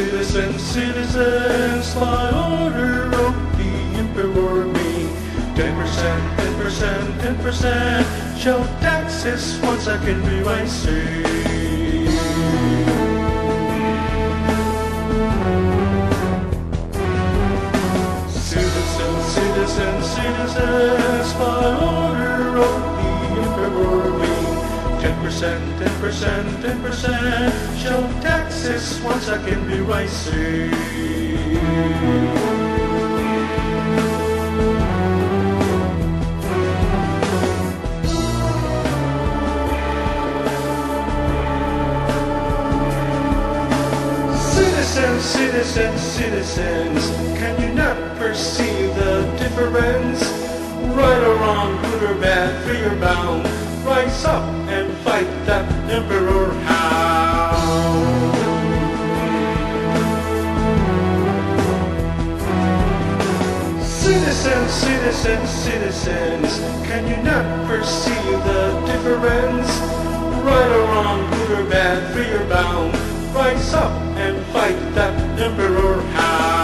Citizens, citizens, by order of the Emperor me, 10%, 10%, 10% shall taxes once I can do I say. Citizens, citizens, by order of the Emperor me, 10%, 10%, 10% shall taxes once I can be rising. Citizens, citizens, citizens, can you not perceive the difference? Right or wrong, good or bad, free or bound, rise up and fight that Emperor hound. Citizens, citizens, citizens, can you not perceive the difference? Right or wrong, good or bad, free or bound, rise up and fight that Emperor hound.